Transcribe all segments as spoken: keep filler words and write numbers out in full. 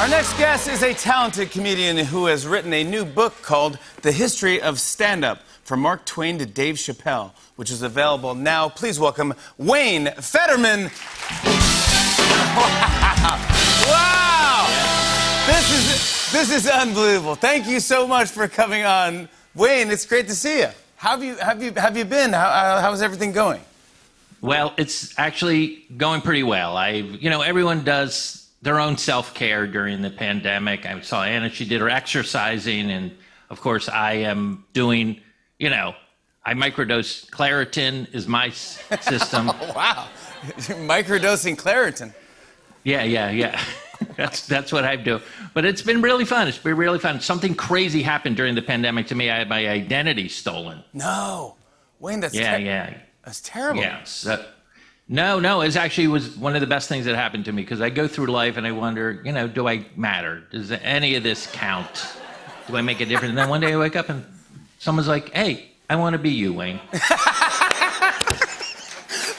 Our next guest is a talented comedian who has written a new book called The History of Stand-Up, from Mark Twain to Dave Chappelle, which is available now. Please welcome Wayne Federman. Wow. Wow. Yeah. This is, this is unbelievable. Thank you so much for coming on. Wayne, it's great to see you. How have you, have you, have you been? How, how's everything going? Well, it's actually going pretty well. I, you know, everyone does their own self-care during the pandemic. I saw Anna, she did her exercising. And of course, I am doing, you know, I microdose Claritin is my system. Oh, wow. Microdosing Claritin. Yeah, yeah, yeah. That's, that's what I do. But it's been really fun. It's been really fun. Something crazy happened during the pandemic to me. I had my identity stolen. No. Wayne, that's yeah, yeah. That's terrible. Yeah. So, no, no, it actually was one of the best things that happened to me, because I go through life and I wonder, you know, do I matter? Does any of this count? Do I make a difference? And then one day I wake up and someone's like, hey, I want to be you, Wayne. Wow.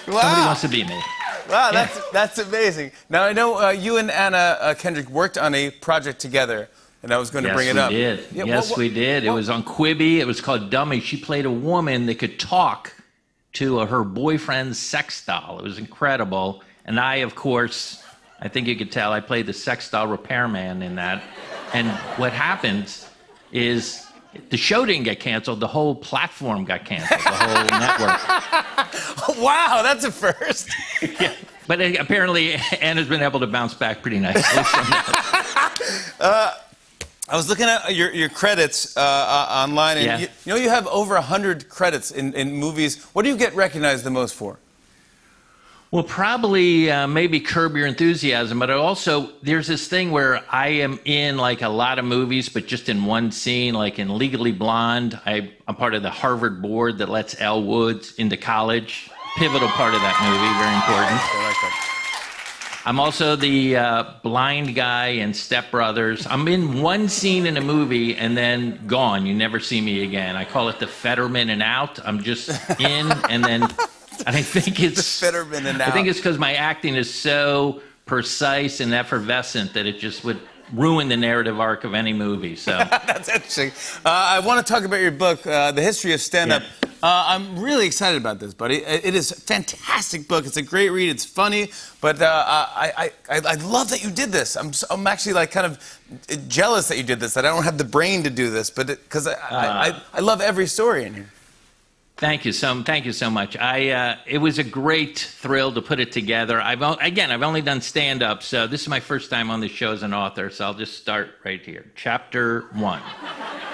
Somebody wants to be me. Wow, that's, yeah. that's amazing. Now, I know uh, you and Anna uh, Kendrick worked on a project together, and I was going to yes, bring it up. Did. Yeah, yes, what, what, we did. What? It was on Quibi. It was called Dummy. She played a woman that could talk to uh, her boyfriend's sex doll. It was incredible. And I, of course, I think you could tell, I played the sex doll repairman in that. And what happened is the show didn't get canceled. The whole platform got canceled, the whole network. Wow, that's a first. Yeah. But it, apparently, Anna's been able to bounce back pretty nicely. uh, I was looking at your, your credits uh, uh, online, and yeah. you, you know you have over one hundred credits in, in movies. What do you get recognized the most for? Well, probably uh, maybe Curb Your Enthusiasm, but I also, there's this thing where I am in like a lot of movies, but just in one scene, like in Legally Blonde. I, I'm part of the Harvard board that lets Elle Woods into college. Pivotal part of that movie, very important. I like that. I'm also the uh, blind guy in Step Brothers. I'm in one scene in a movie and then gone. You never see me again. I call it the Federman and out. I'm just in and then... And I think it's and I think it's because my acting is so precise and effervescent that it just would ruin the narrative arc of any movie. So that's interesting. Uh, I want to talk about your book, uh, The History of Stand-Up. Yeah. Uh, I'm really excited about this, buddy. It is a fantastic book. It's a great read. It's funny, but uh, I, I, I love that you did this. I'm, so, I'm actually like kind of jealous that you did this. That I don't have the brain to do this, but because I, uh. I, I, I love every story in here. Thank you so, thank you so much. I, uh, it was a great thrill to put it together. I've, again, I've only done stand-up, so this is my first time on the show as an author, so I'll just start right here. Chapter one.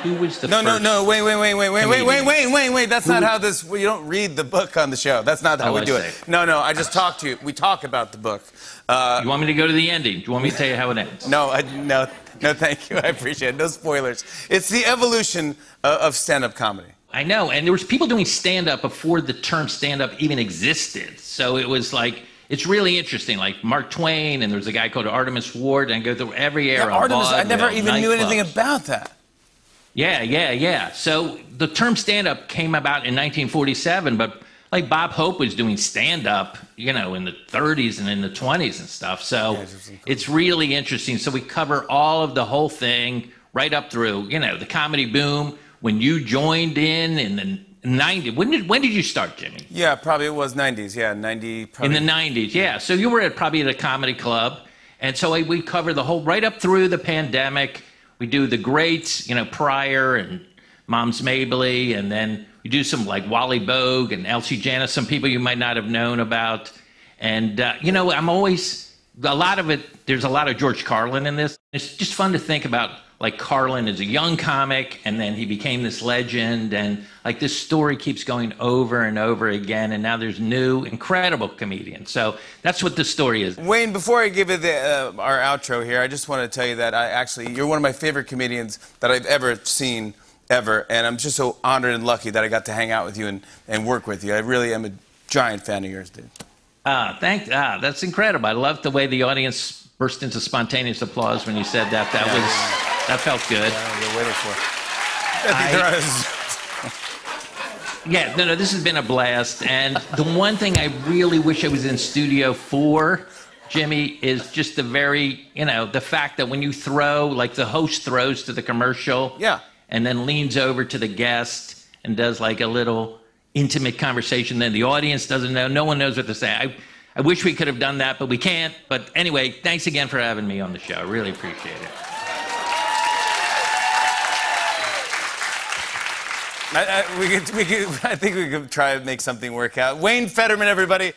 Who was the no, first? No, no, wait, wait, wait, wait, wait, wait, wait, wait, wait, wait. That's Who not how this, well, you don't read the book on the show. That's not how oh, we I do say. it. No, no, I just talk to you. We talk about the book. Uh, you want me to go to the ending? Do you want me to tell you how it ends? No, I, no, no, thank you. I appreciate it. No spoilers. It's the evolution of, of stand-up comedy. I know, and there was people doing stand-up before the term stand-up even existed. So it was like, it's really interesting, like Mark Twain, and there was a guy called Artemis Ward, and I go through every era. Yeah, Artemis, I never even knew anything about that. Yeah, yeah, yeah. So the term stand-up came about in nineteen forty-seven, but like Bob Hope was doing stand-up, you know, in the thirties and in the twenties and stuff. So yeah, it's really interesting. So we cover all of the whole thing right up through, you know, the comedy boom. When you joined in in the nineties, when did, when did you start, Jimmy? Yeah, probably it was nineties, yeah, ninety. Probably. In the nineties, yeah. So you were at, probably at a comedy club. And so I, we cover the whole, right up through the pandemic. We do the greats, you know, Pryor and Moms Mabley. And then we do some like Wally Bogue and Elsie Janis, some people you might not have known about. And, uh, you know, I'm always, a lot of it, there's a lot of George Carlin in this. It's just fun to think about. Like Carlin is a young comic, and then he became this legend, and like this story keeps going over and over again, and now there's new, incredible comedians. So that's what the story is. Wayne, before I give you the, uh, our outro here, I just want to tell you that I actually, you're one of my favorite comedians that I've ever seen, ever, and I'm just so honored and lucky that I got to hang out with you and, and work with you. I really am a giant fan of yours, dude. Ah, thank, ah, that's incredible. I love the way the audience burst into spontaneous applause when you said that. That was... That felt good. Yeah, you're waiting for it. I, yeah, no, no, this has been a blast. And the one thing I really wish I was in studio for Jimmy, is just the very, you know, the fact that when you throw, like the host throws to the commercial, yeah, and then leans over to the guest and does like a little intimate conversation, then the audience doesn't know, no one knows what to say. I, I wish we could have done that, but we can't. But anyway, thanks again for having me on the show. I really appreciate it. I, I, we could, we could, I think we could try to make something work out. Wayne Federman, everybody.